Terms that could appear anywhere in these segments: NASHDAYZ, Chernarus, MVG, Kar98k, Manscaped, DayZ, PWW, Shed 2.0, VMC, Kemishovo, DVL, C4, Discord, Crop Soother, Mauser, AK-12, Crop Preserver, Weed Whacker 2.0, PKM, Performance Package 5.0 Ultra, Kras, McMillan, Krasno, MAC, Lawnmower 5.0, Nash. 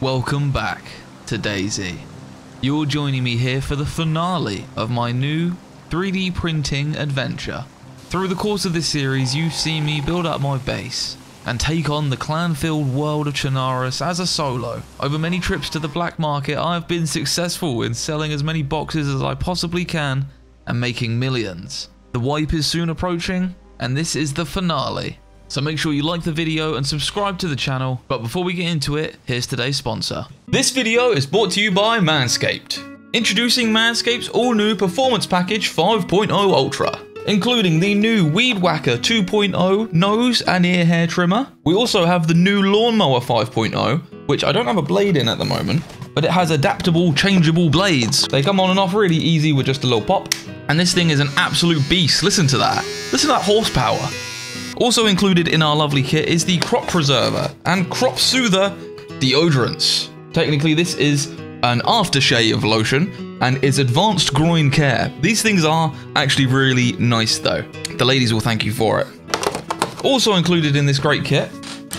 Welcome back to DayZ. You're joining me here for the finale of my new 3D printing adventure. Through the course of this series, you've seen me build up my base and take on the clan-filled world of Chernarus as a solo. Over many trips to the black market, I've been successful in selling as many boxes as I possibly can and making millions. The wipe is soon approaching, and this is the finale. So make sure you like the video and subscribe to the channel. But before we get into it, here's today's sponsor. This video is brought to you by Manscaped. Introducing Manscaped's all-new Performance Package 5.0 Ultra, including the new Weed Whacker 2.0 nose and ear hair trimmer. We also have the new Lawnmower 5.0, which I don't have a blade in at the moment, but it has adaptable, changeable blades. They come on and off really easy with just a little pop. And this thing is an absolute beast. Listen to that. Listen to that horsepower. Also included in our lovely kit is the Crop Preserver and Crop Soother deodorants. Technically, this is an aftershave lotion and is advanced groin care. These things are actually really nice though. The ladies will thank you for it. Also included in this great kit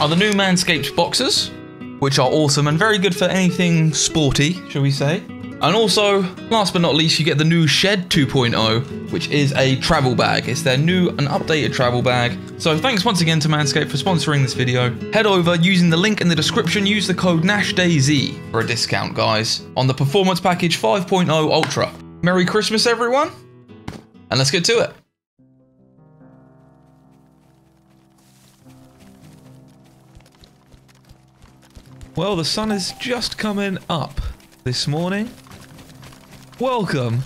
are the new Manscaped boxers, which are awesome and very good for anything sporty, shall we say. And also, last but not least, you get the new Shed 2.0, which is a travel bag. It's their new and updated travel bag. So thanks once again to Manscaped for sponsoring this video. Head over using the link in the description. Use the code NASHDAYZ for a discount, guys, on the Performance Package 5.0 Ultra. Merry Christmas, everyone, and let's get to it. Well, the sun is just coming up this morning. Welcome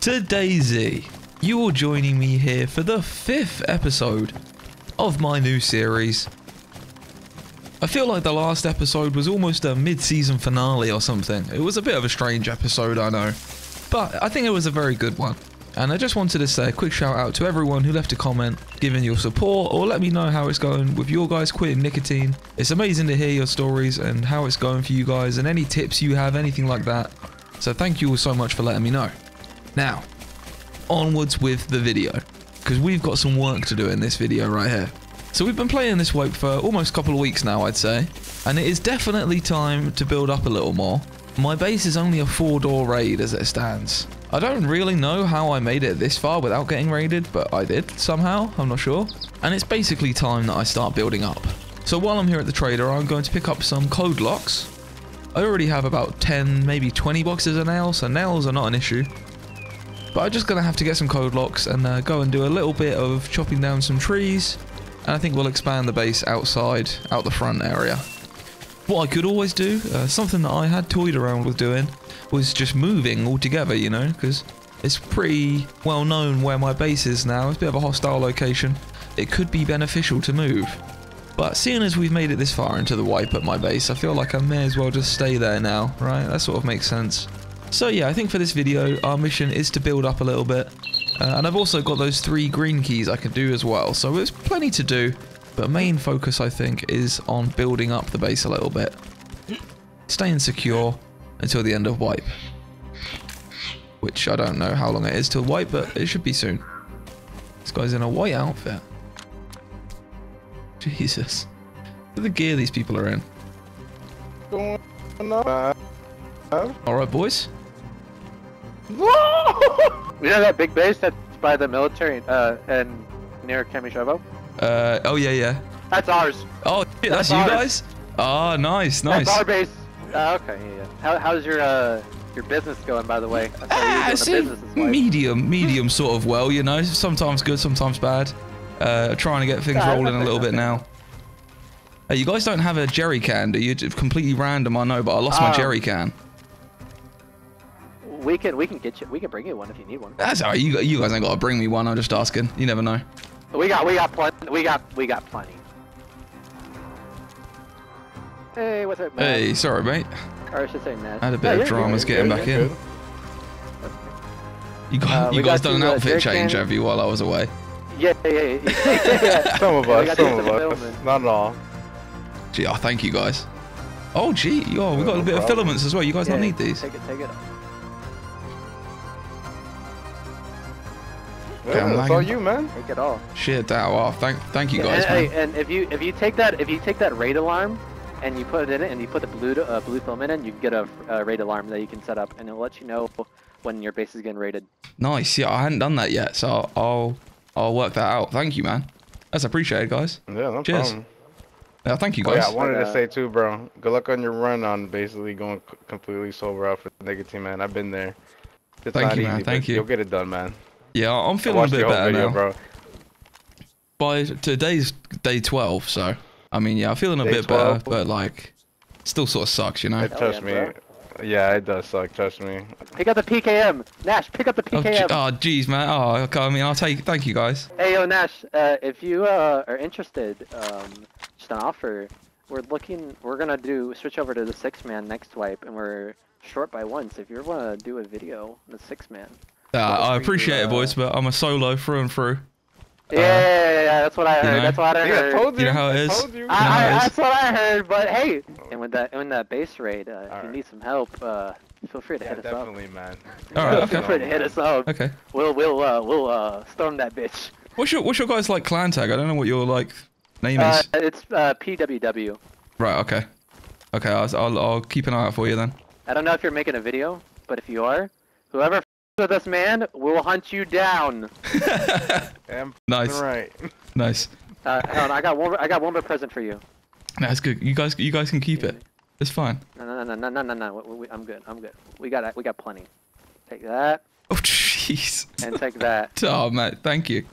to DayZ. You're joining me here for the 5th episode of my new series. I feel like the last episode was almost a mid-season finale or something. It was a bit of a strange episode, I know, but I think it was a very good one. And I just wanted to say a quick shout out to everyone who left a comment, giving your support, or let me know how it's going with your guys quitting nicotine. It's amazing to hear your stories and how it's going for you guys and any tips you have, anything like that. So thank you all so much for letting me know. Now, onwards with the video, because we've got some work to do in this video right here. So we've been playing this wipe for almost a couple of weeks now, I'd say, and it is definitely time to build up a little more. My base is only a 4-door raid as it stands. I don't really know how I made it this far without getting raided, but I did somehow, I'm not sure. And it's basically time that I start building up. So while I'm here at the trader, I'm going to pick up some code locks. I already have about 10, maybe 20 boxes of nails, so nails are not an issue. But I'm just going to have to get some code locks and go and do a little bit of chopping down some trees. And I think we'll expand the base outside, out the front area. What I could always do, something that I had toyed around with doing, was just moving altogether, you know, because it's pretty well known where my base is now. It's a bit of a hostile location. It could be beneficial to move. But seeing as we've made it this far into the wipe at my base, I feel like I may as well just stay there now, right? That sort of makes sense. So yeah, I think for this video, our mission is to build up a little bit. And I've also got those 3 green keys I can do as well. So there's plenty to do. But main focus, I think, is on building up the base a little bit. Staying secure until the end of wipe. Which I don't know how long it is till wipe, but it should be soon. This guy's in a white outfit. Jesus. Look at the gear these people are in. Alright, boys. You know that big base that's by the military and near Kemishovo? Oh yeah, yeah. That's ours. Oh, yeah, that's you ours. Guys? Ah, oh, nice, nice. That's our base. Okay, yeah, yeah. How's your business going, by the way? Medium sort of well, you know. Sometimes good, sometimes bad. Trying to get things rolling a little bit now. Hey, you guys don't have a jerry can, do you? It's completely random, I know, but I lost my jerry can. We can get you. We can bring you one if you need one. That's alright. You guys ain't got to bring me one. I'm just asking. You never know. We got plenty. Hey, what's up, man? Hey, sorry, mate. Or I should say Nash. I had a bit of dramas getting back in. You guys done an outfit change, have you, while I was away? Yeah. Some of us. Not at all. Gee, oh, thank you, guys. Oh, gee, yo, we got a bit of filaments as well. You guys don't need these. Take it. Yeah, that's all you, man. Take it all. Shit, that. Wow. Thank you guys. Hey, man. And if you take that raid alarm and you put it in it, and you put the blue film in it, and you can get a raid alarm that you can set up, and it'll let you know when your base is getting raided. Nice. Yeah, I hadn't done that yet, so I'll work that out. Thank you, man. That's appreciated, guys. Yeah, no problem. Yeah, thank you, guys. Oh, yeah, I wanted to say, too, bro, good luck on your run on basically going completely sober out for the nicotine, man. I've been there. It's thank you, man. Easy, thank you. You'll get it done, man. Yeah, I'm feeling a bit better video, now. Bro. By today's day 12, so, I mean, yeah, I'm feeling a bit better, but, like, still sort of sucks, you know? Trust me. Bro. Yeah, it does suck, trust me. Pick up the PKM. Nash, pick up the PKM. Oh, jeez, man. Oh, okay, I mean, I'll take, thank you, guys. Hey, yo, Nash, if you are interested, just an offer, we're gonna switch over to the 6-man next wipe, and we're short by one, so if you want to do a video on the 6-man. I appreciate it, boys, but I'm a solo through and through. Yeah, that's what I heard. You know, that's what I heard. You know how it is. That's what I heard. But hey, and when that base raid, if you need some help, feel free to hit us up. Definitely, man. All right, okay. Feel free to hit us up. Okay. We'll storm that bitch. What's your guys like clan tag? I don't know what your like name is. It's PWW. Right. Okay. Okay. I'll keep an eye out for you then. I don't know if you're making a video, but if you are, whoever with us, man, we'll hunt you down. Nice. Right. Nice. Hold on, I got one more present for you. That's good. You guys can keep it. It's fine. No. I'm good. We got plenty. Take that. Oh jeez. And take that. Oh man, thank you.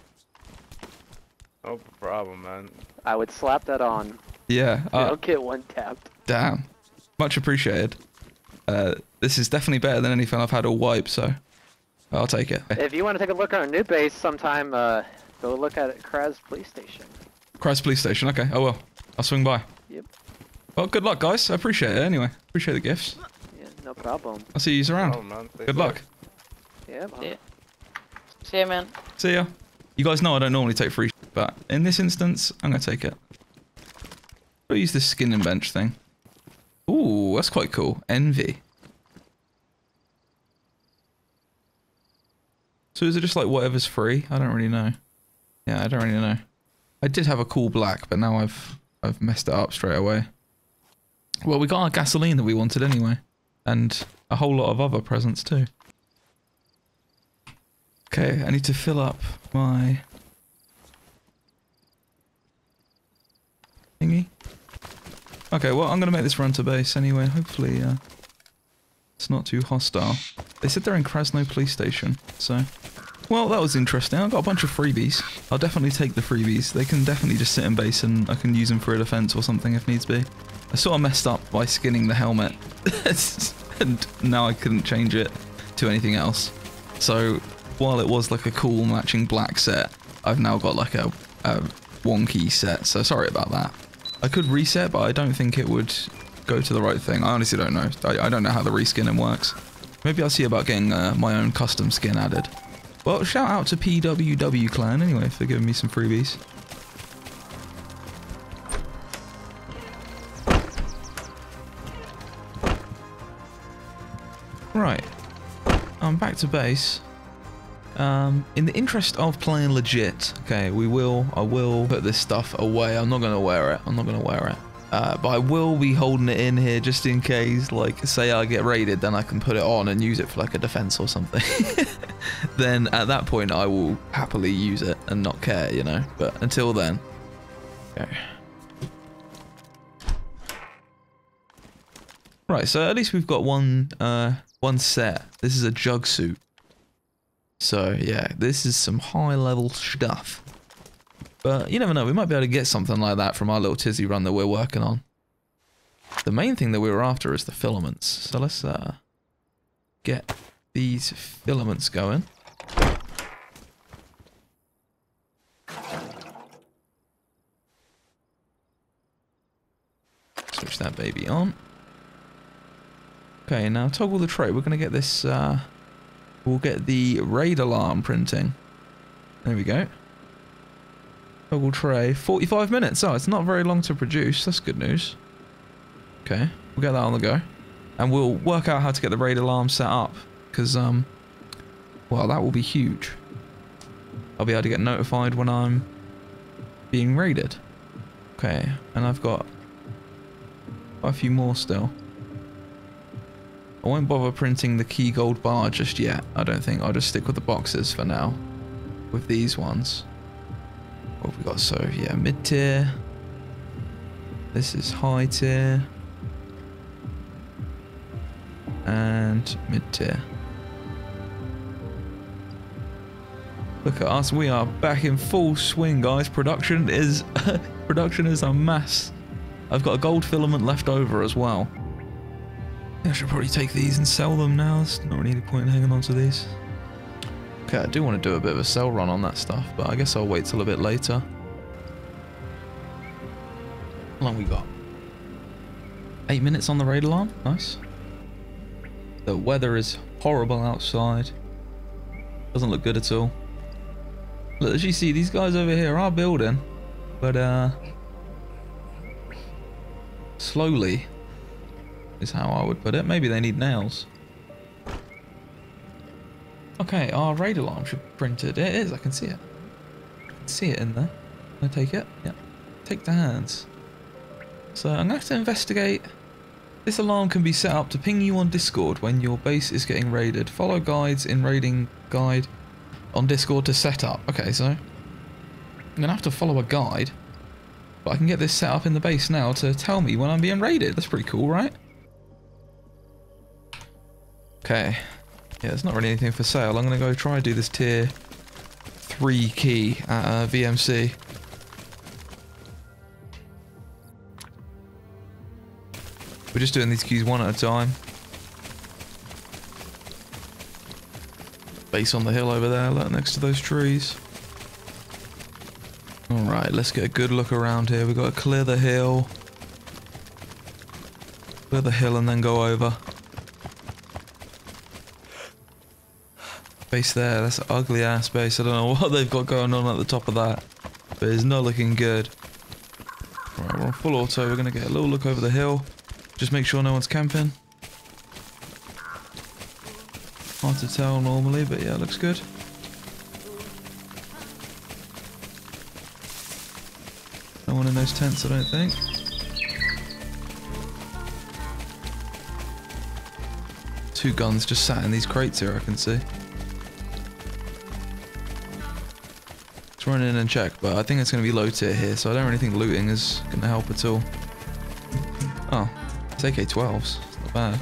No problem, man. I would slap that on. Yeah. Don't get one tapped. Damn. Much appreciated. This is definitely better than anything I've had all wipe, so. I'll take it. If you want to take a look at our new base sometime, go look at Kras Police Station. Kras Police Station, okay. Oh, well. I'll swing by. Yep. Well, good luck, guys. I appreciate it anyway. Appreciate the gifts. Yeah, no problem. I'll see you around. Oh, man. Good luck. Yeah, man. Yeah. See ya, man. See ya. You guys know I don't normally take free shit, but in this instance, I'm going to take it. I'll use this skin and bench thing. Ooh, that's quite cool. Envy. So is it just like whatever's free? I don't really know. Yeah, I don't really know. I did have a cool black, but now I've messed it up straight away. Well, we got our gasoline that we wanted anyway. And a whole lot of other presents too. Okay, I need to fill up my thingy. Okay, well, I'm going to make this run to base anyway. Hopefully, it's not too hostile. They said they're in Krasno police station, so... Well, that was interesting. I've got a bunch of freebies. I'll definitely take the freebies. They can definitely just sit in base and I can use them for a defense or something if needs be. I sort of messed up by skinning the helmet. And now I couldn't change it to anything else. So, while it was like a cool matching black set, I've now got like a wonky set, so sorry about that. I could reset, but I don't think it would... go to the right thing. I honestly don't know. I don't know how the reskinning works. Maybe I'll see about getting my own custom skin added. Well, shout out to PWW Clan anyway for giving me some freebies. Right. I'm back to base. In the interest of playing legit, okay, I will put this stuff away. I'm not going to wear it. But I will be holding it in here just in case, like, say I get raided, then I can put it on and use it for, like, a defense or something. Then, at that point, I will happily use it and not care, you know? But until then... Okay. Right, so at least we've got one set. This is a jug suit. So, yeah, this is some high-level stuff. But you never know, we might be able to get something like that from our little tizzy run that we're working on. The main thing that we were after is the filaments, so let's get these filaments going. Switch that baby on. Okay, now toggle the tray. We're going to get this, we'll get the raid alarm printing. There we go. Toggle tray, 45 minutes. Oh, it's not very long to produce. That's good news. Okay, we'll get that on the go. And we'll work out how to get the raid alarm set up. Because, well, that will be huge. I'll be able to get notified when I'm being raided. Okay, and I've got Quite a few more still. I won't bother printing the key gold bar just yet, I don't think. I'll just stick with the boxes for now. With these ones. What have we got? So, yeah, mid tier. This is high tier. And mid tier. Look at us, we are back in full swing, guys. Production is a mess. I've got a gold filament left over as well. I should probably take these and sell them now. There's not really any point in hanging on to these. Okay, I do want to do a bit of a sell run on that stuff, but I guess I'll wait till a bit later. How long we got? 8 minutes on the raid alarm, nice. The weather is horrible outside. Doesn't look good at all. Look, as you see, these guys over here are building, but slowly is how I would put it. Maybe they need nails. Okay, our raid alarm should be printed. It is, I can see it. I can see it in there. Can I take it? Yeah. Take the hands. So I'm going to have to investigate. This alarm can be set up to ping you on Discord when your base is getting raided. Follow guides in raiding guide on Discord to set up. Okay, so I'm going to have to follow a guide, but I can get this set up in the base now to tell me when I'm being raided. That's pretty cool, right? Okay, yeah, there's not really anything for sale. I'm going to go try and do this tier 3 key at VMC. We're just doing these keys one at a time. Base on the hill over there, look, next to those trees. Alright, let's get a good look around here. We've got to clear the hill. Clear the hill and then go over. Base there, that's an ugly ass base. I don't know what they've got going on at the top of that, but it's not looking good. Alright, we're on full auto. We're going to get a little look over the hill. Just make sure no one's camping. Hard to tell normally, but yeah, it looks good. No one in those tents, I don't think. Two guns just sat in these crates here, I can see. Let's run in and check, but I think it's going to be low tier here, so I don't really think looting is going to help at all. Oh, it's AK-12s, it's not bad.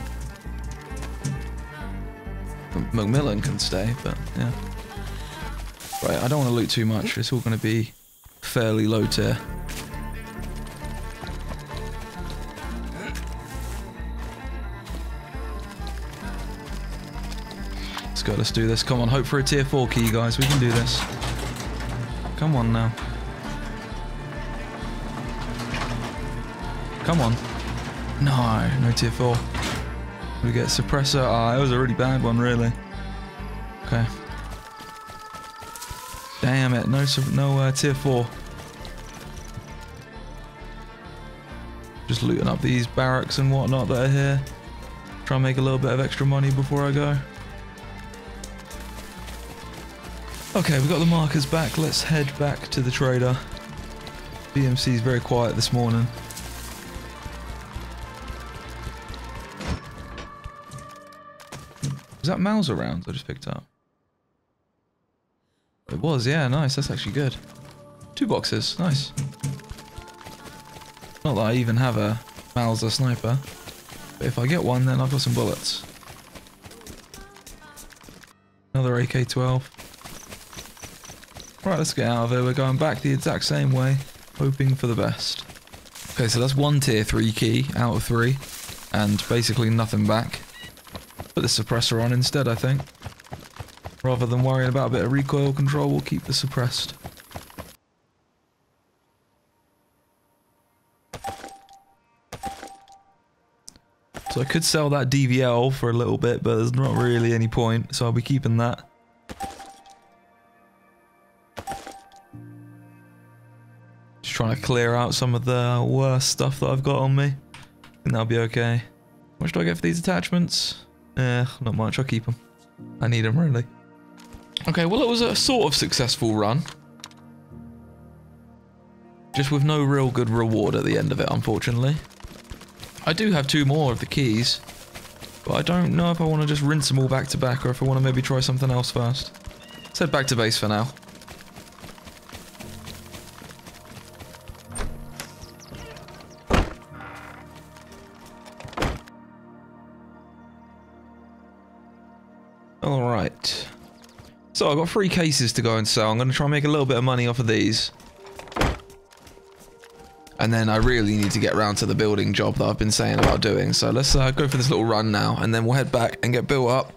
McMillan can stay, but yeah. Right, I don't want to loot too much. It's all going to be fairly low tier. Let's go, let's do this. Come on, hope for a tier 4 key, guys. We can do this. Come on now. Come on. No, no tier 4. We get suppressor. Ah, oh, that was a really bad one, really. Okay. Damn it, no tier 4. Just looting up these barracks and whatnot that are here. Try and make a little bit of extra money before I go. Okay, we've got the markers back. Let's head back to the trader. BMC's very quiet this morning. Is that Mauser rounds I just picked up? It was, yeah, nice. That's actually good. 2 boxes, nice. Not that I even have a Mauser sniper, but if I get one, then I've got some bullets. Another AK-12. Right, let's get out of here. We're going back the exact same way, hoping for the best. Okay, so that's one tier 3 key out of 3, and basically nothing back. Put the suppressor on instead, I think. Rather than worrying about a bit of recoil control, we'll keep the suppressed. So I could sell that DVL for a little bit, but there's not really any point, so I'll be keeping that. Just trying to clear out some of the worst stuff that I've got on me. I think that'll be okay. How much do I get for these attachments? Not much. I'll keep them. I need them, really. Okay, well, it was a sort of successful run. Just with no real good reward at the end of it, unfortunately. I do have two more of the keys, but I don't know if I want to just rinse them all back to back or if I want to maybe try something else first. Let's head back to base for now. Alright. So I've got 3 cases to go and sell. I'm going to try and make a little bit of money off of these. And then I really need to get round to the building job that I've been saying about doing. So let's go for this little run now, and then we'll head back and get built up.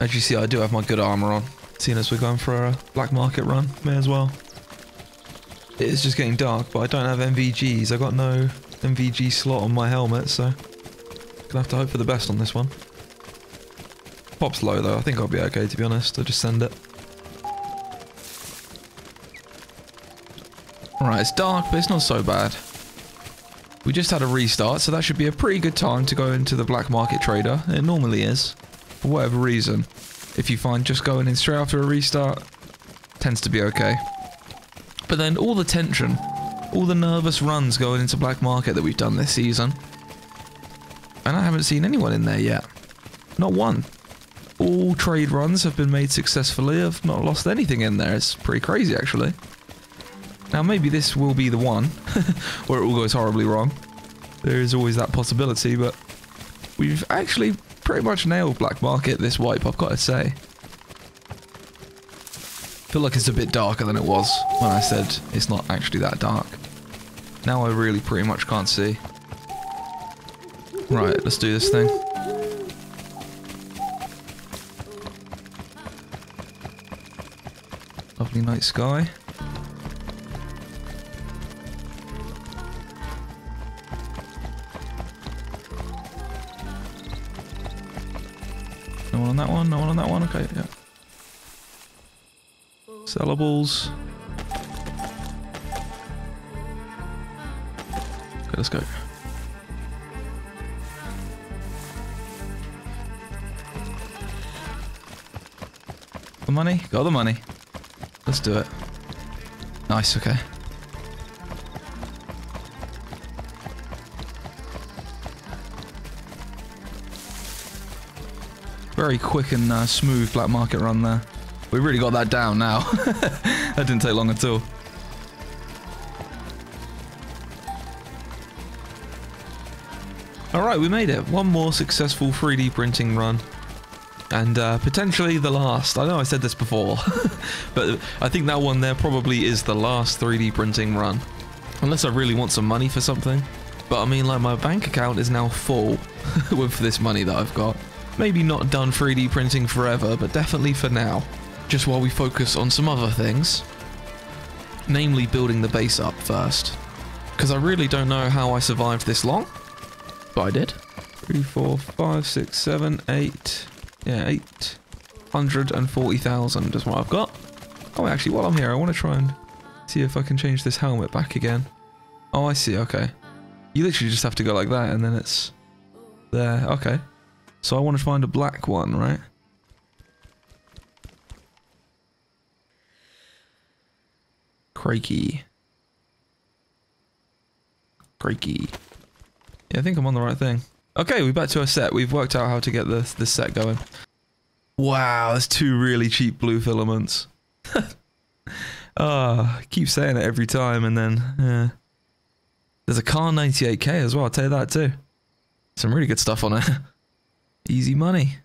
As you see, I do have my good armor on. Seeing as we're going for a black market run, may as well. It is just getting dark, but I don't have MVGs. I got no MVG slot on my helmet, so gonna have to hope for the best on this one. Pop's low though, I think I'll be okay to be honest, I'll just send it. Alright, it's dark, but it's not so bad. We just had a restart, so that should be a pretty good time to go into the black market trader. It normally is, for whatever reason. If you find just going in straight after a restart, tends to be okay. But then all the tension, all the nervous runs going into black market that we've done this season. And I haven't seen anyone in there yet. Not one. All trade runs have been made successfully. I've not lost anything in there. It's pretty crazy, actually. Now, maybe this will be the one where it all goes horribly wrong. There is always that possibility, but we've actually pretty much nailed black market this wipe, I've got to say. I feel like it's a bit darker than it was when I said it's not actually that dark. Now I really pretty much can't see. Right, let's do this thing. Lovely night sky. No one on that one, no one on that one, okay, yeah. Sellables. Okay, let's go. The money? Got the money. Let's do it. Nice, okay. Very quick and smooth black market run there. We really got that down now. That didn't take long at all. Alright, we made it. One more successful 3D printing run. And potentially the last. I know I said this before, but I think that one there probably is the last 3D printing run. Unless I really want some money for something. But I mean, like, my bank account is now full with this money that I've got. Maybe not done 3D printing forever, but definitely for now. Just while we focus on some other things. Namely building the base up first. Because I really don't know how I survived this long. But I did. 3, 4, 5, 6, 7, 8... Yeah, 840,000 is what I've got. Oh, actually, while I'm here, I want to try and see if I can change this helmet back again. Oh, I see, okay. You literally just have to go like that, and then it's there. Okay. So I want to find a black one, right? Crikey. Crikey. Yeah, I think I'm on the right thing. Okay, we're back to our set. We've worked out how to get this set going. Wow, that's 2 really cheap blue filaments. I keep saying it every time, and then there's a Kar98k as well, I'll tell you that too. Some really good stuff on it. Easy money.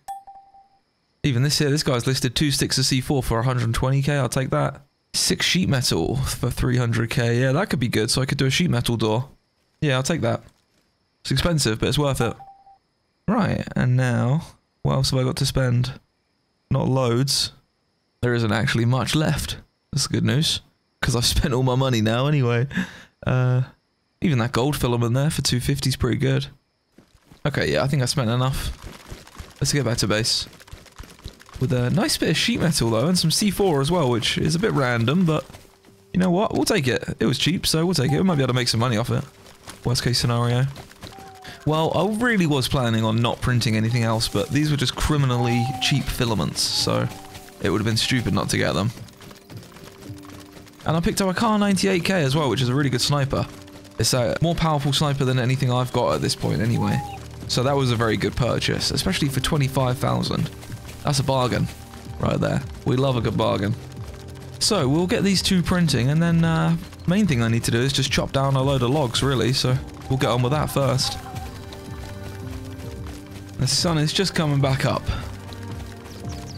Even this here, this guy's listed 2 sticks of C4 for 120k, I'll take that. 6 sheet metal for 300k, yeah, that could be good, so I could do a sheet metal door. Yeah, I'll take that. It's expensive, but it's worth it. Right, and now, what else have I got to spend? Not loads. There isn't actually much left. That's good news, because I've spent all my money now anyway. Even that gold filament there for 250 is pretty good. Okay, yeah, I think I spent enough. Let's get back to base. With a nice bit of sheet metal, though, and some C4 as well, which is a bit random, but... You know what? We'll take it. It was cheap, so we'll take it. We might be able to make some money off it. Worst case scenario. Well, I really was planning on not printing anything else, but these were just criminally cheap filaments, so it would have been stupid not to get them. And I picked up a Kar98k as well, which is a really good sniper. It's a more powerful sniper than anything I've got at this point anyway. So that was a very good purchase, especially for 25,000. That's a bargain right there. We love a good bargain. So we'll get these two printing, and then main thing I need to do is just chop down a load of logs really, so we'll get on with that first. The sun is just coming back up.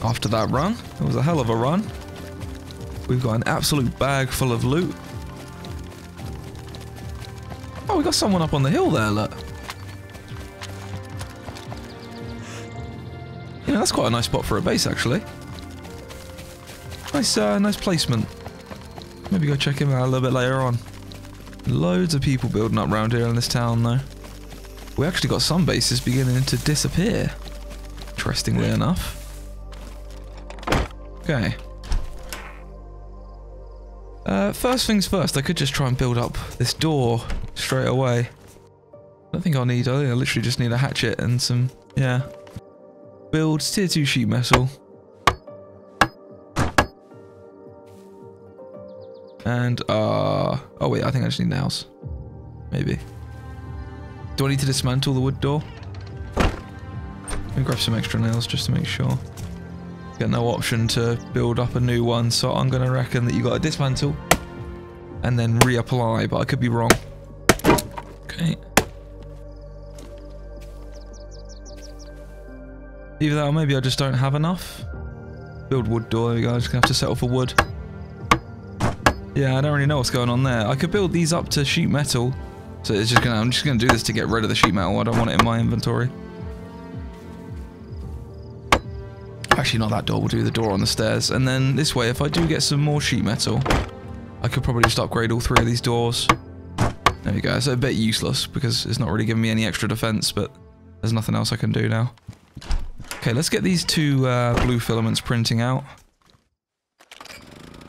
After that run, it was a hell of a run. We've got an absolute bag full of loot. Oh, we got someone up on the hill there, look. You know, that's quite a nice spot for a base, actually. Nice, nice placement. Maybe go check him out a little bit later on. Loads of people building up around here in this town, though. We actually got some bases beginning to disappear, interestingly enough. Okay. First things first, I could just try and build up this door straight away. I don't think I'll need, I literally just need a hatchet and some, yeah. Build tier 2 sheet metal. And, oh wait, I think I just need nails. Maybe. Do I need to dismantle the wood door? Let me grab some extra nails just to make sure. Got no option to build up a new one, so I'm going to reckon that you got to dismantle and then reapply, but I could be wrong. Okay. Either that or maybe I just don't have enough. Build wood door, there we go, I'm just going to have to settle for wood. Yeah, I don't really know what's going on there. I could build these up to sheet metal. So it's just gonna, I'm just going to do this to get rid of the sheet metal. I don't want it in my inventory. Actually, not that door. We'll do the door on the stairs. And then this way, if I do get some more sheet metal, I could probably just upgrade all three of these doors. There we go. It's a bit useless because it's not really giving me any extra defense, but there's nothing else I can do now. Okay, let's get these two blue filaments printing out.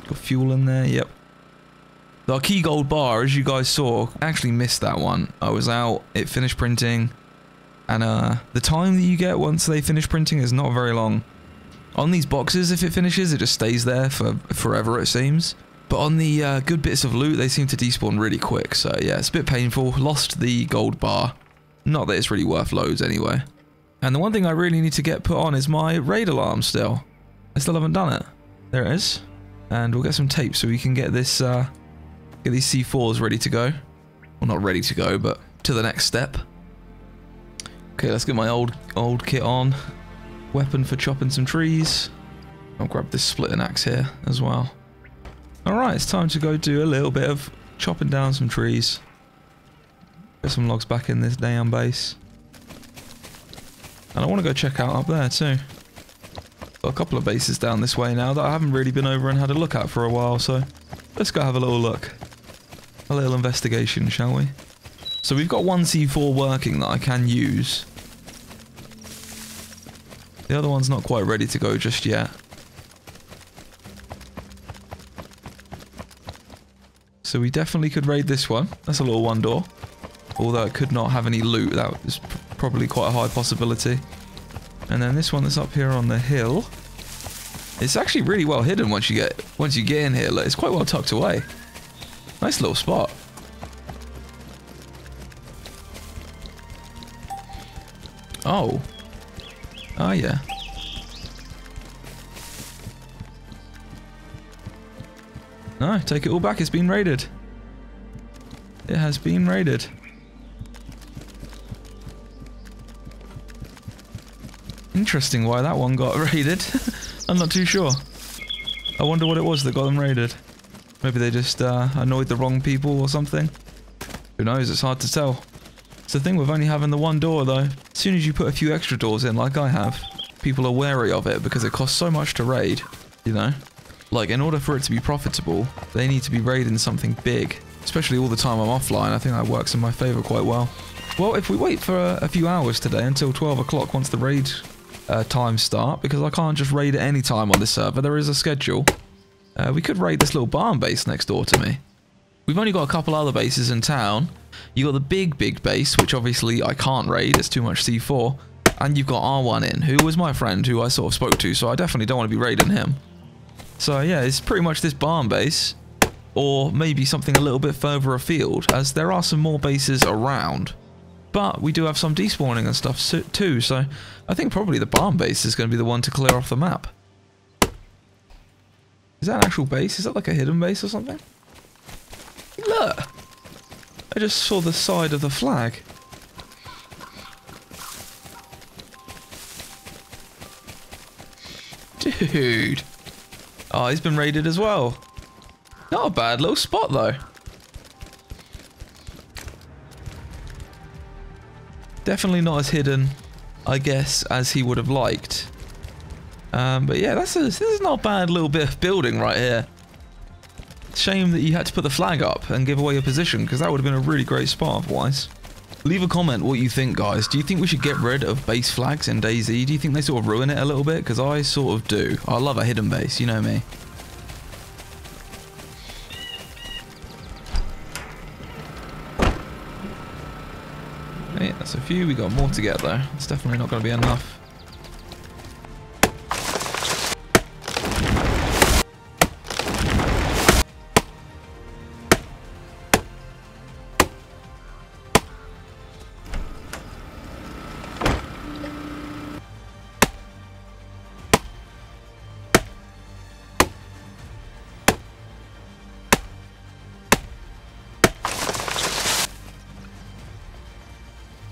Got fuel in there. Yep. Our key gold bar, as you guys saw, I actually missed that one. I was out, it finished printing, and the time that you get once they finish printing is not very long. On these boxes, if it finishes, it just stays there for forever, it seems. But on the good bits of loot, they seem to despawn really quick, so yeah, it's a bit painful. Lost the gold bar. Not that it's really worth loads anyway. And the one thing I really need to get put on is my raid alarm still. I still haven't done it. There it is. And we'll get some tape so we can get this... Get these C4s ready to go. Well, not ready to go, but to the next step. Okay, let's get my old kit on. Weapon for chopping some trees. I'll grab this splitting axe here as well. Alright, it's time to go do a little bit of chopping down some trees. Get some logs back in this damn base. And I want to go check out up there too. Got a couple of bases down this way now that I haven't really been over and had a look at for a while, so let's go have a little look. A little investigation, shall we? So we've got one C4 working that I can use. The other one's not quite ready to go just yet. So we definitely could raid this one. That's a little one door. Although it could not have any loot. That was probably quite a high possibility. And then this one that's up here on the hill. It's actually really well hidden once you get in here. Look, it's quite well tucked away. Nice little spot. Oh. Oh yeah. No, take it all back. It's been raided. It has been raided. Interesting why that one got raided. I'm not too sure. I wonder what it was that got them raided. Maybe they just annoyed the wrong people or something. Who knows, it's hard to tell. It's the thing with only having the one door though. As soon as you put a few extra doors in like I have, people are wary of it because it costs so much to raid, you know? Like in order for it to be profitable, they need to be raiding something big. Especially all the time I'm offline, I think that works in my favour quite well. Well, if we wait for a few hours today until 12 o'clock once the raid time start, because I can't just raid at any time on this server, there is a schedule. We could raid this little barn base next door to me. We've only got a couple other bases in town. You've got the big base, which obviously I can't raid, it's too much C4, and you've got R1 in, who was my friend who I sort of spoke to, so I definitely don't want to be raiding him. So yeah, it's pretty much this barn base, or maybe something a little bit further afield, as there are some more bases around. But we do have some despawning and stuff too, so I think probably the barn base is going to be the one to clear off the map. Is that an actual base? Is that like a hidden base or something? Look! I just saw the side of the flag. Dude. Oh, he's been raided as well. Not a bad little spot though. Definitely not as hidden, I guess, as he would have liked. But yeah, this is not a bad little bit of building right here. Shame that you had to put the flag up and give away your position, because that would have been a really great spot otherwise. Leave a comment what you think, guys. Do you think we should get rid of base flags in DayZ? Do you think they sort of ruin it a little bit? Because I sort of do. I love a hidden base, you know me. Yeah, that's a few. We got more to get though. It's definitely not going to be enough.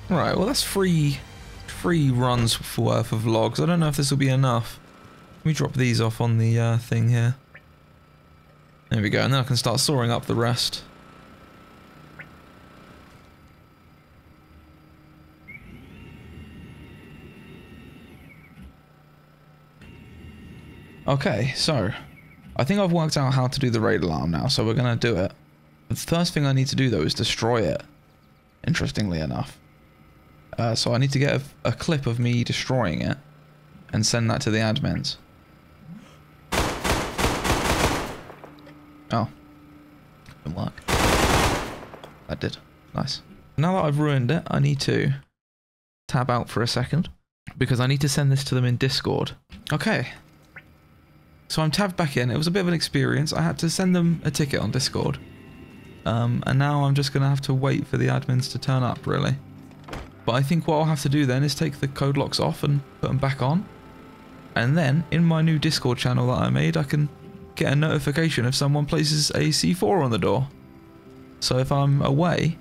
Right, well that's three runs worth of logs. I don't know if this will be enough. Let me drop these off on the thing here. There we go, and then I can start sawing up the rest. Okay, so I think I've worked out how to do the raid alarm now, so we're going to do it. The first thing I need to do though is destroy it, interestingly enough. So I need to get a clip of me destroying it and send that to the admins. Oh. Didn't work. That did. Nice. Now that I've ruined it, I need to tab out for a second, because I need to send this to them in Discord. Okay. So I'm tabbed back in. It was a bit of an experience. I had to send them a ticket on Discord. And now I'm just going to have to wait for the admins to turn up, really. But I think what I'll have to do then is take the code locks off and put them back on. And then, in my new Discord channel that I made, I can get a notification if someone places a C4 on the door. So if I'm away,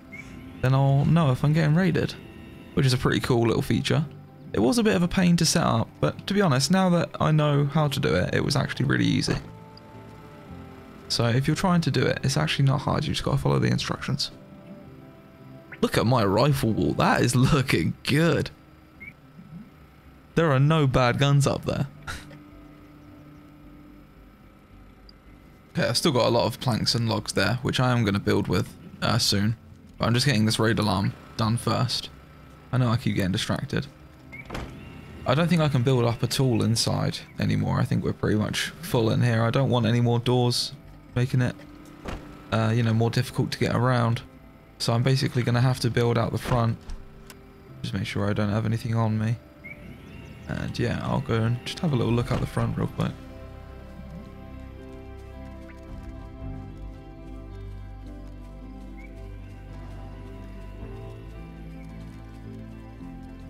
then I'll know if I'm getting raided, which is a pretty cool little feature. It was a bit of a pain to set up, but to be honest, now that I know how to do it, it was actually really easy. So if you're trying to do it, it's actually not hard, you just gotta follow the instructions. Look at my rifle wall, that is looking good. There are no bad guns up there. Okay, I've still got a lot of planks and logs there, which I am going to build with soon. But I'm just getting this raid alarm done first. I know I keep getting distracted. I don't think I can build up at all inside anymore. I think we're pretty much full in here. I don't want any more doors, making it you know, more difficult to get around. So I'm basically going to have to build out the front. Just make sure I don't have anything on me. And yeah, I'll go and just have a little look out the front real quick.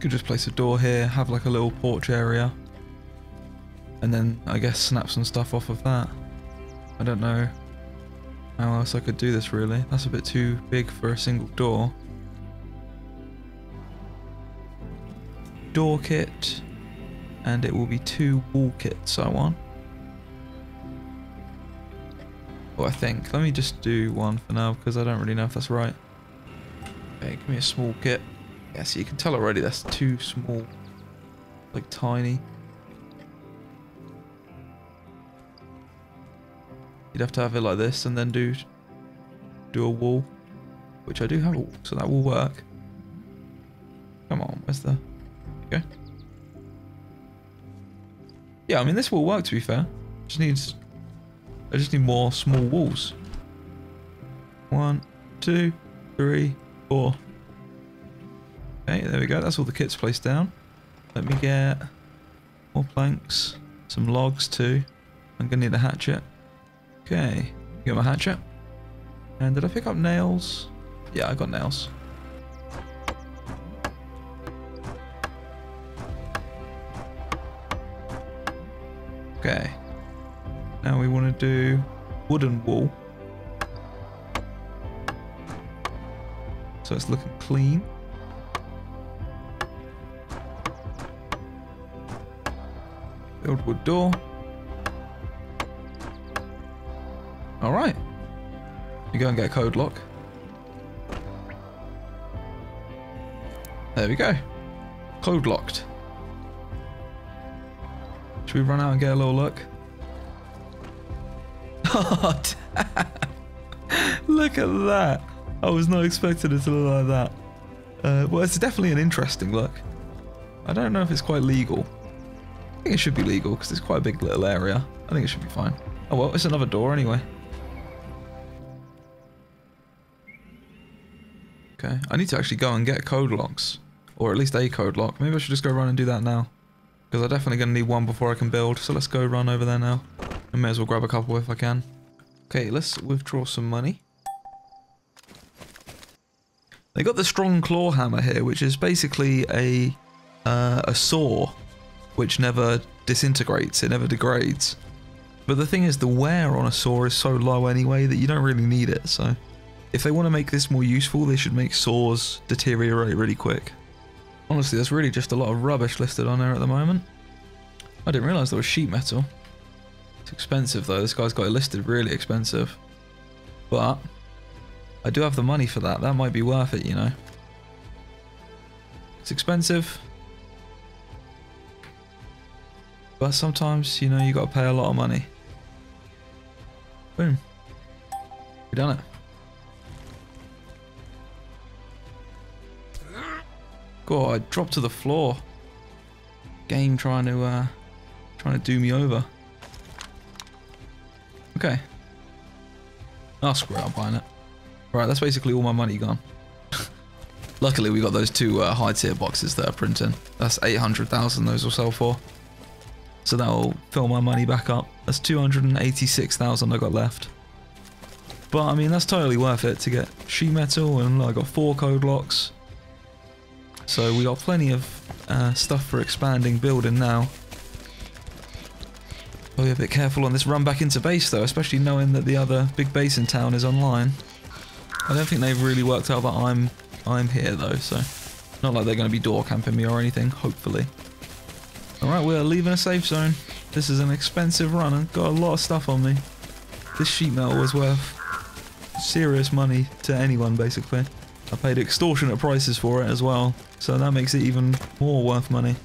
Could just place a door here, have like a little porch area. And then I guess snap some stuff off of that. I don't know how else I could do this, really. That's a bit too big for a single door. Door kit, and it will be 2 wall kits I want. Well, I think. Let me just do one for now, because I don't really know if that's right. Okay, give me a small kit. Yeah, so you can tell already that's too small. Like, tiny. You'd have to have it like this and then do a wall, which I do have a wall, so that will work. Come on, where's the... There you go. Yeah, I mean, this will work, to be fair. I just need more small walls. 1, 2, 3, 4. Okay, there we go. That's all the kits placed down. Let me get more planks, some logs too. I'm going to need a hatchet. Okay, get my hatchet. And did I pick up nails? Yeah, I got nails. Okay. Now we want to do wooden wool. So it's looking clean. Build wood door. All right. You go and get a code lock. There we go. Code locked. Should we run out and get a little look? Oh, damn. Look at that. I was not expecting it to look like that. Well, it's definitely an interesting look. I don't know if it's quite legal. I think it should be legal because it's quite a big little area. I think it should be fine. Oh, well, it's another door anyway. Okay, I need to actually go and get code locks. Or at least a code lock. Maybe I should just go run and do that now. Because I'm definitely going to need one before I can build. So let's go run over there now. I may as well grab a couple if I can. Okay, let's withdraw some money. They got the strong claw hammer here, which is basically a saw which never disintegrates, it never degrades. But the thing is, the wear on a saw is so low anyway that you don't really need it. So if they want to make this more useful, they should make saws deteriorate really quick. Honestly, there's really just a lot of rubbish listed on there at the moment. I didn't realise there was sheet metal. It's expensive though, this guy's got it listed really expensive. But I do have the money for that, that might be worth it, you know. It's expensive. But sometimes, you know, you gotta pay a lot of money. Boom. We done it. God, I dropped to the floor. Game trying to do me over. Okay. Oh, screw it, I'm buying it. Right, that's basically all my money gone. Luckily, we got those two high-tier boxes that are printing. That's 800,000 those will sell for. So that'll fill my money back up. That's 286,000 I got left. But, I mean, that's totally worth it to get sheet metal, and I got 4 code locks. So we got plenty of stuff for expanding building now. I'll be a bit careful on this run back into base, though, especially knowing that the other big base in town is online. I don't think they've really worked out that I'm here though, so not like they're going to be door camping me or anything, hopefully. Alright, we're leaving a safe zone. This is an expensive run and got a lot of stuff on me. This sheet metal was worth serious money to anyone, basically. I paid extortionate prices for it as well, so that makes it even more worth money.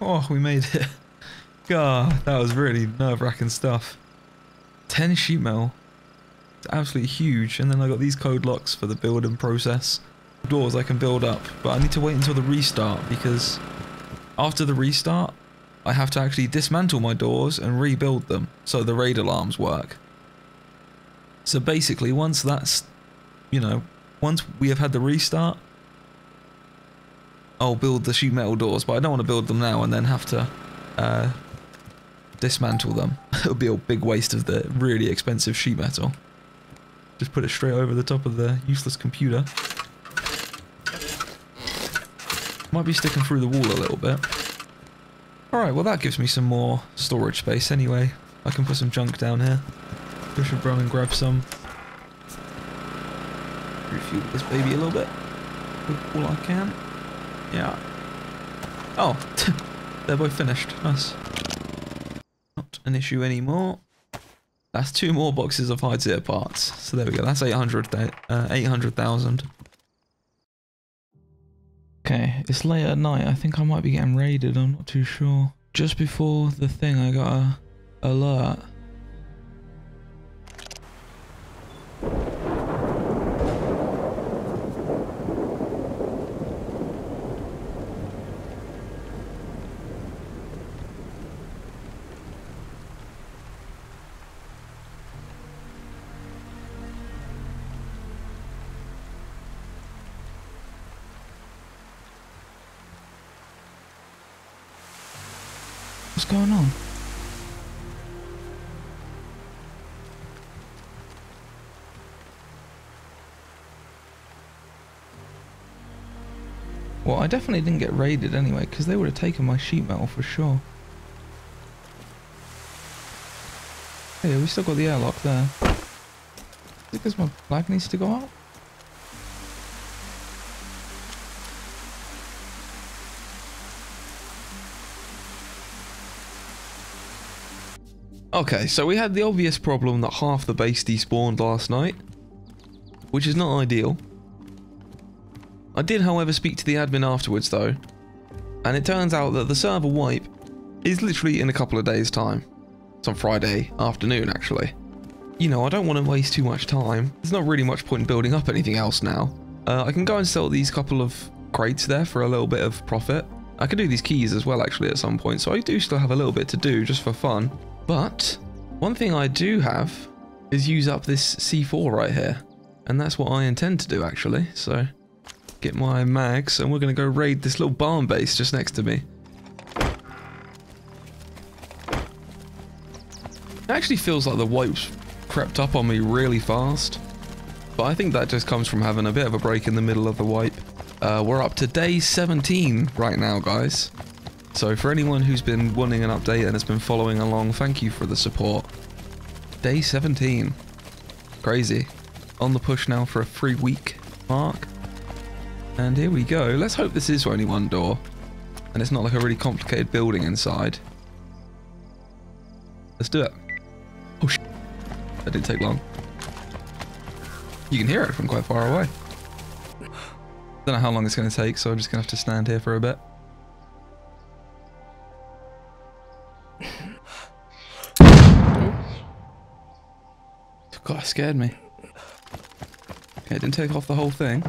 Oh, we made it. God, that was really nerve-wracking stuff. 10 sheet metal. It's absolutely huge. And then I got these code locks for the building process. Doors I can build up, but I need to wait until the restart because after the restart, I have to actually dismantle my doors and rebuild them so the raid alarms work. So basically, once that's, you know, once we have had the restart, I'll build the sheet metal doors, but I don't want to build them now and then have to dismantle them. It'll be a big waste of the really expensive sheet metal. Just put it straight over the top of the useless computer. Might be sticking through the wall a little bit. Alright, well that gives me some more storage space anyway. I can put some junk down here. I should run and grab some. Refuel this baby a little bit. All I can. Yeah. Oh, they're both finished. Nice. Not an issue anymore. That's 2 more boxes of high tier parts. So there we go. That's 800,000. Okay, it's late at night. I think I might be getting raided. I'm not too sure. Just before the thing, I got an alert. What's going on? Well, I definitely didn't get raided anyway, because they would have taken my sheet metal for sure. Hey, we still got the airlock there. I think this my flag needs to go out. Okay, so we had the obvious problem that half the base despawned last night, which is not ideal. I did, however, speak to the admin afterwards though, and it turns out that the server wipe is literally in a couple of days' time. It's on Friday afternoon, actually. You know, I don't want to waste too much time. There's not really much point in building up anything else now. I can go and sell these couple of crates there for a little bit of profit. I could do these keys as well, actually, at some point, so I do still have a little bit to do just for fun. But one thing I do have is use up this C4 right here, and that's what I intend to do, actually, so... Get my mags, and we're going to go raid this little barn base just next to me. It actually feels like the wipes crept up on me really fast, but I think that just comes from having a bit of a break in the middle of the wipe. We're up to day 17 right now, guys. So for anyone who's been wanting an update and has been following along, thank you for the support. Day 17. Crazy. On the push now for a 3-week mark. And here we go. Let's hope this is only one door, and it's not like a really complicated building inside. Let's do it. Oh shit! That didn't take long. You can hear it from quite far away. Don't know how long it's going to take, so I'm just going to have to stand here for a bit. God, it scared me. Okay, it didn't take off the whole thing.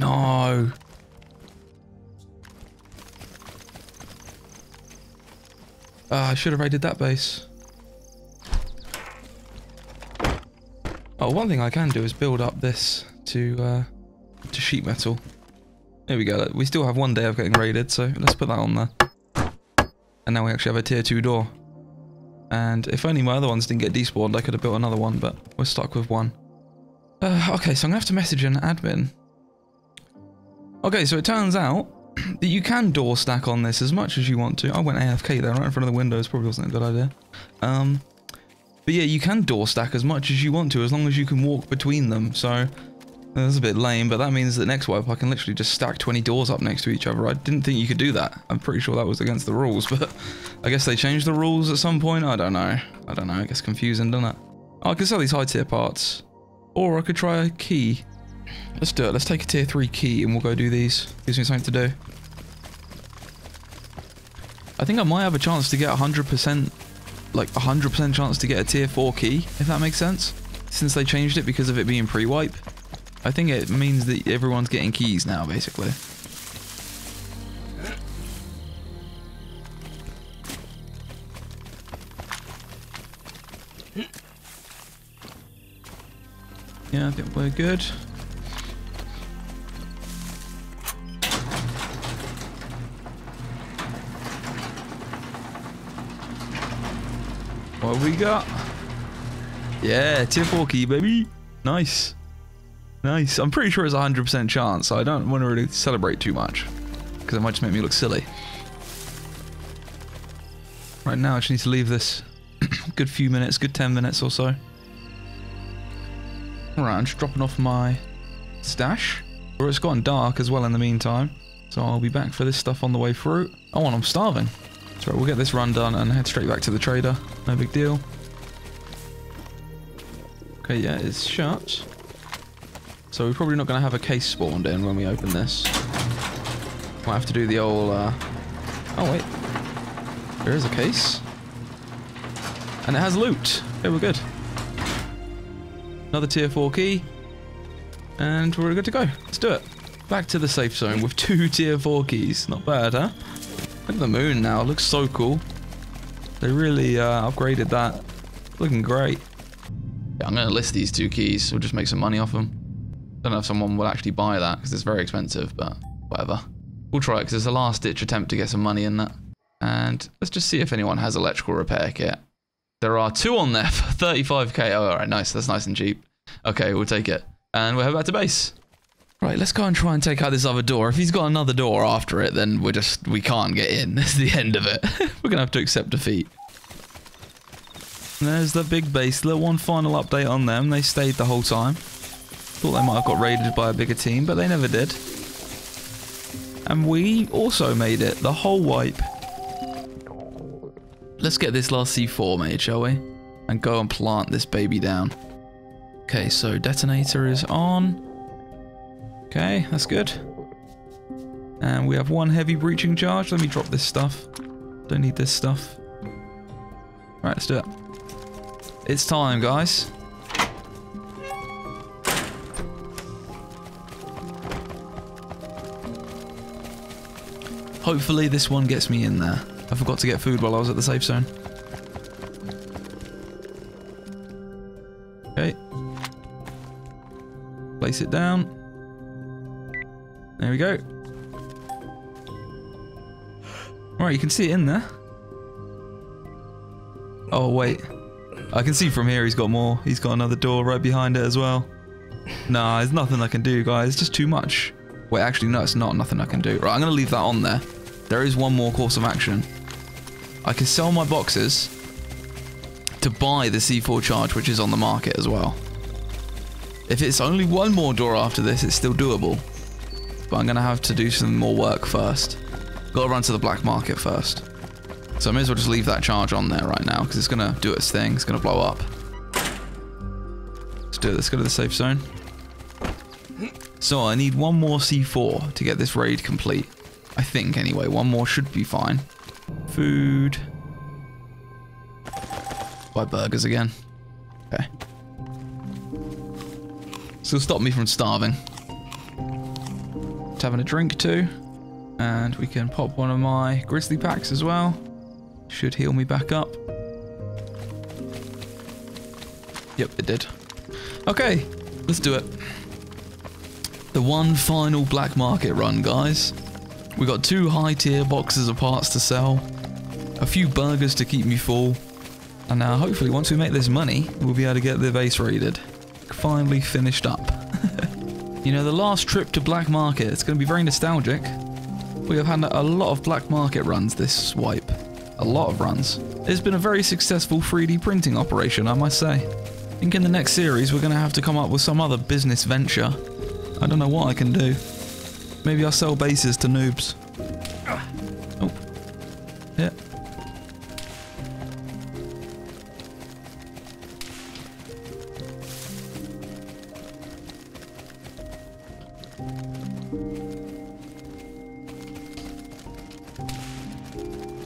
No. I should have raided that base. Oh, one thing I can do is build up this to sheet metal. There we go. We still have one day of getting raided, so let's put that on there. And now we actually have a tier 2 door. And if only my other ones didn't get despawned, I could have built another one, but we're stuck with one. Okay, so I'm gonna have to message an admin. Okay, so it turns out that you can door stack on this as much as you want to. I went AFK there, right in front of the windows. Probably wasn't a good idea. But yeah, you can door stack as much as you want to, as long as you can walk between them. So that's a bit lame, but that means that next wipe I can literally just stack 20 doors up next to each other. I didn't think you could do that. I'm pretty sure that was against the rules, but I guess they changed the rules at some point. I don't know. I don't know. It gets confusing, doesn't it? Oh, I could sell these high tier parts, or I could try a key. Let's do it. Let's take a tier 3 key and we'll go do these. Gives me something to do. I think I might have a chance to get 100%, like 100% chance to get a tier 4 key, if that makes sense. Since they changed it because of it being pre-wipe. I think it means that everyone's getting keys now, basically. Yeah, I think we're good. What have we got? Yeah, tier 4 key, baby. Nice. Nice. I'm pretty sure it's 100% chance, so I don't want to really celebrate too much, because it might just make me look silly. Right now, I just need to leave this good few minutes, good 10 minutes or so. Alright, I'm just dropping off my stash. Or it's gotten dark as well in the meantime, so I'll be back for this stuff on the way through. Oh, and I'm starving. So we'll get this run done and head straight back to the trader. No big deal. Okay, yeah, it's shut. So we're probably not going to have a case spawned in when we open this. Might have to do the old... Oh, wait. There is a case. And it has loot. Okay, we're good. Another tier 4 key. And we're good to go. Let's do it. Back to the safe zone with 2 tier 4 keys. Not bad, huh? Look at the moon now, it looks so cool. They really upgraded that. Looking great. Yeah, I'm going to list these 2 keys, we'll just make some money off them. Don't know if someone will actually buy that because it's very expensive, but whatever. We'll try it because it's a last ditch attempt to get some money in that. And let's just see if anyone has electrical repair kit. There are two on there for 35k. Oh, all right, nice. That's nice and cheap. Okay, we'll take it. And we'll head back to base. Right, let's go and try and take out this other door. If he's got another door after it, then we're just, we can't get in. That's the end of it. We're going to have to accept defeat. And there's the big base. One final update on them. They stayed the whole time. Thought they might have got raided by a bigger team, but they never did. And we also made it. The whole wipe. Let's get this last C4 made, shall we? And go and plant this baby down. Okay, so detonator is on. Okay, that's good. And we have one heavy breaching charge. Let me drop this stuff. Don't need this stuff. Right, let's do it. It's time, guys. Hopefully this one gets me in there. I forgot to get food while I was at the safe zone. Okay. Place it down. There we go. All right, you can see it in there. Oh, wait. I can see from here he's got more. He's got another door right behind it as well. Nah, there's nothing I can do, guys. It's just too much. Wait, actually, no, it's not nothing I can do. Right, I'm going to leave that on there. There is one more course of action. I can sell my boxes to buy the C4 charge, which is on the market as well. If it's only one more door after this, it's still doable. But I'm going to have to do some more work first. Got to run to the black market first. So I may as well just leave that charge on there right now, because it's going to do its thing. It's going to blow up. Let's do it. Let's go to the safe zone. So I need one more C4 to get this raid complete. I think, anyway. One more should be fine. Food. Buy burgers again. Okay. This will stop me from starving. Having a drink too, and we can pop one of my grizzly packs as well. Should heal me back up. Yep, it did. Okay, let's do it. The one final black market run, guys. We got two high tier boxes of parts to sell, a few burgers to keep me full, and now hopefully once we make this money we'll be able to get the base raided. Finally finished up. You know, the last trip to black market, it's going to be very nostalgic. We have had a lot of black market runs this swipe. A lot of runs. It's been a very successful 3D printing operation, I must say. I think in the next series, we're going to have to come up with some other business venture. I don't know what I can do. Maybe I'll sell bases to noobs. Oh. Yeah.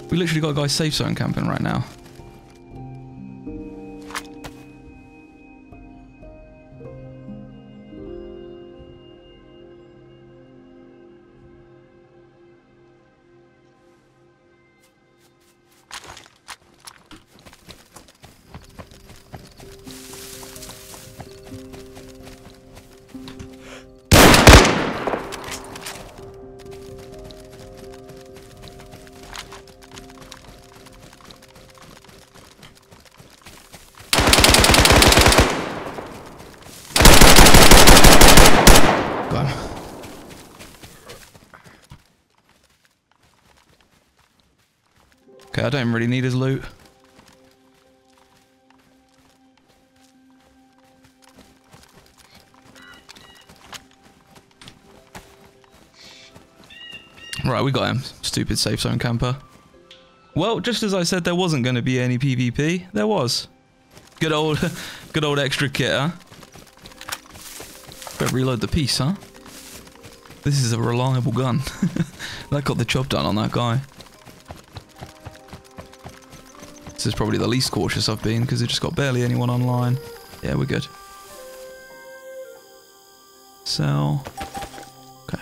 We literally got a guy safe zone camping right now. I don't really need his loot. Right, we got him. Stupid safe zone camper. Well, just as I said there wasn't going to be any PvP, there was. Good old extra kit, huh? Better reload the piece, huh? This is a reliable gun. That got the job done on that guy. This is probably the least cautious I've been because it just got barely anyone online. Yeah, we're good. So, okay.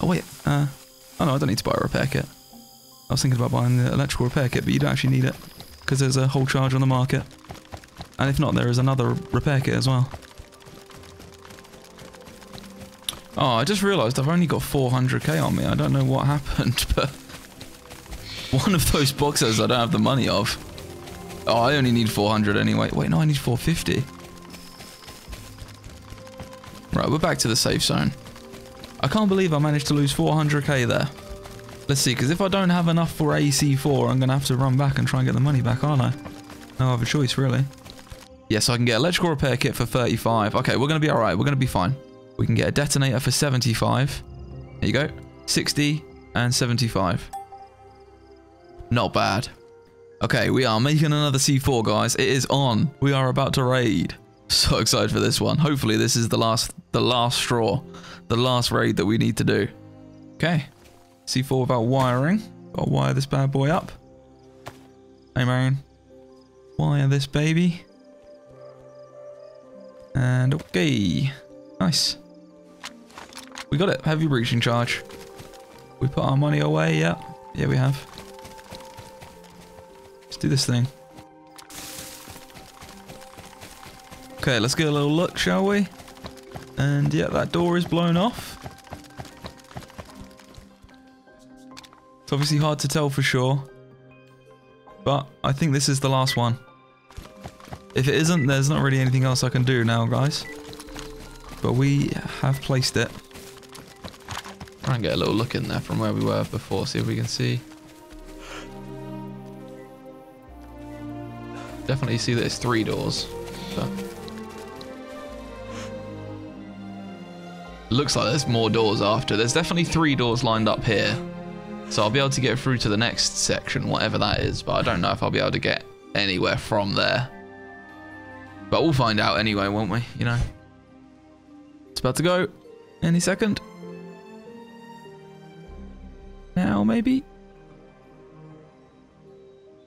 Oh wait, oh no, I don't need to buy a repair kit. I was thinking about buying the electrical repair kit, but you don't actually need it because there's a whole charge on the market. And if not, there is another repair kit as well. Oh, I just realised I've only got 400k on me. I don't know what happened, but One of those boxes I don't have the money of. Oh, I only need 400 anyway. Wait, no, I need 450. Right, we're back to the safe zone. I can't believe I managed to lose 400k there. Let's see, because if I don't have enough for a C4, I'm going to have to run back and try and get the money back, aren't I? No other choice, really. Yes, I can get an electrical repair kit for 35. Okay, we're going to be alright. We're going to be fine. We can get a detonator for 75. There you go. 60 and 75. Not bad. Okay, we are making another C4, guys. It is on. We are about to raid. So excited for this one. Hopefully this is the last straw. The last raid that we need to do. Okay. C4 without wiring. Gotta wire this bad boy up. Hey, Marion. Wire this baby. And okay. Nice. We got it. Heavy breaching charge. We put our money away. Yeah. Yeah, we have. Let's do this thing. Okay, let's get a little look, shall we? And yeah, that door is blown off. It's obviously hard to tell for sure. But I think this is the last one. If it isn't, there's not really anything else I can do now, guys. But we have placed it. Try and get a little look in there from where we were before, see if we can see. Definitely see that it's three doors. But looks like there's more doors after. There's definitely three doors lined up here. So I'll be able to get through to the next section, whatever that is. But I don't know if I'll be able to get anywhere from there. But we'll find out anyway, won't we? You know. It's about to go. Any second. Now, maybe.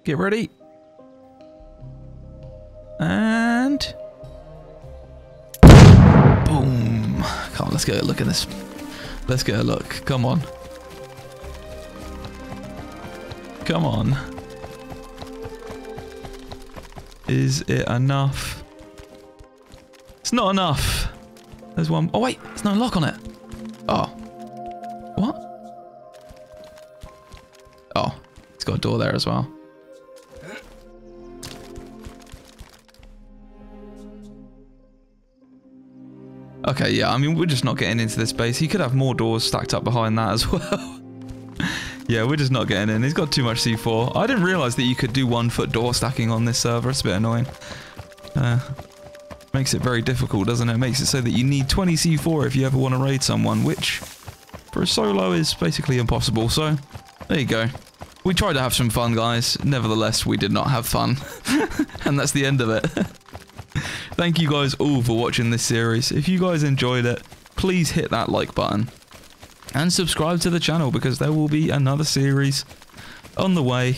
Get ready. And... boom. Come on, let's get a look at this. Let's get a look. Come on. Come on. Is it enough? It's not enough. There's one. Oh, wait. There's no lock on it. Oh. What? Oh. It's got a door there as well. Okay, yeah. I mean, we're just not getting into this base. He could have more doors stacked up behind that as well. Yeah, we're just not getting in. He's got too much C4. I didn't realise that you could do 1 foot door stacking on this server. It's a bit annoying. Makes it very difficult, doesn't it? Makes it so that you need 20 C4 if you ever want to raid someone, which for a solo is basically impossible. So there you go. We tried to have some fun, guys. Nevertheless, we did not have fun. And that's the end of it. Thank you guys all for watching this series. If you guys enjoyed it, please hit that like button. And subscribe to the channel because there will be another series on the way.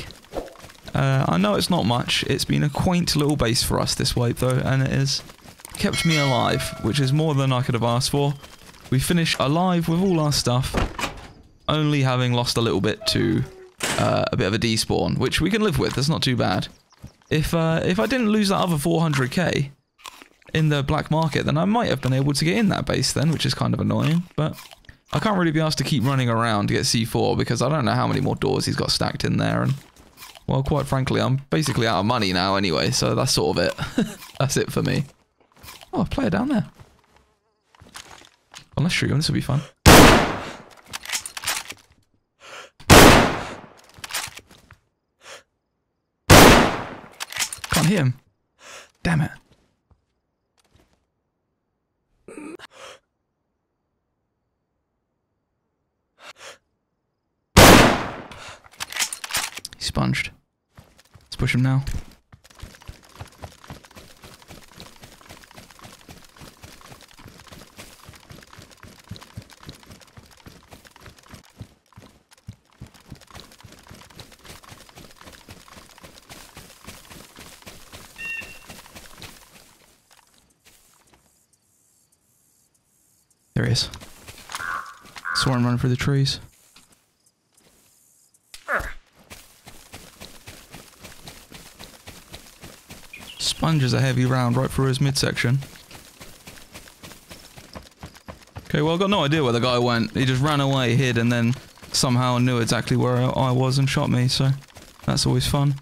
I know it's not much. It's been a quaint little base for us this wipe though. And it has kept me alive, which is more than I could have asked for. We finished alive with all our stuff. Only having lost a little bit to a bit of a despawn. Which we can live with. That's not too bad. If I didn't lose that other 400k in the black market, then I might have been able to get in that base then. Which is kind of annoying. But... I can't really be asked to keep running around to get C4 because I don't know how many more doors he's got stacked in there. And well, quite frankly, I'm basically out of money now anyway, so that's sort of it. That's it for me. Oh, a player down there. Well, let's shoot him. This will be fun. Can't hit him. Damn it. Sponged. Let's push him now. There he is. Saw him running through the trees. Plunges a heavy round right through his midsection. Okay, well, I've got no idea where the guy went. He just ran away, hid, and then somehow knew exactly where I was and shot me, so that's always fun.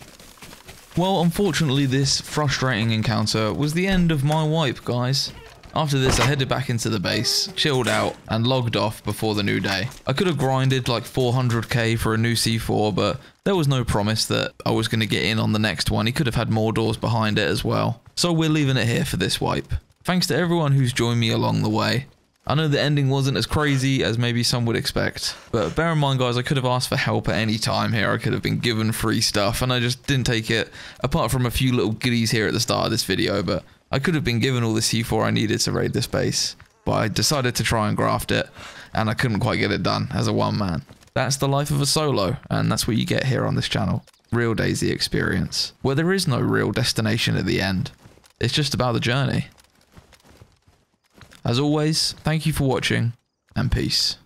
Well, unfortunately this frustrating encounter was the end of my wipe, guys. After this, I headed back into the base, chilled out, and logged off before the new day. I could have grinded like 400k for a new C4, but there was no promise that I was going to get in on the next one. He could have had more doors behind it as well. So we're leaving it here for this wipe. Thanks to everyone who's joined me along the way. I know the ending wasn't as crazy as maybe some would expect, but bear in mind, guys, I could have asked for help at any time here. I could have been given free stuff, and I just didn't take it, apart from a few little goodies here at the start of this video, but I could have been given all the C4 I needed to raid this base, but I decided to try and graft it, and I couldn't quite get it done as a one-man. That's the life of a solo, and that's what you get here on this channel. Real DayZ experience, where there is no real destination at the end. It's just about the journey. As always, thank you for watching, and peace.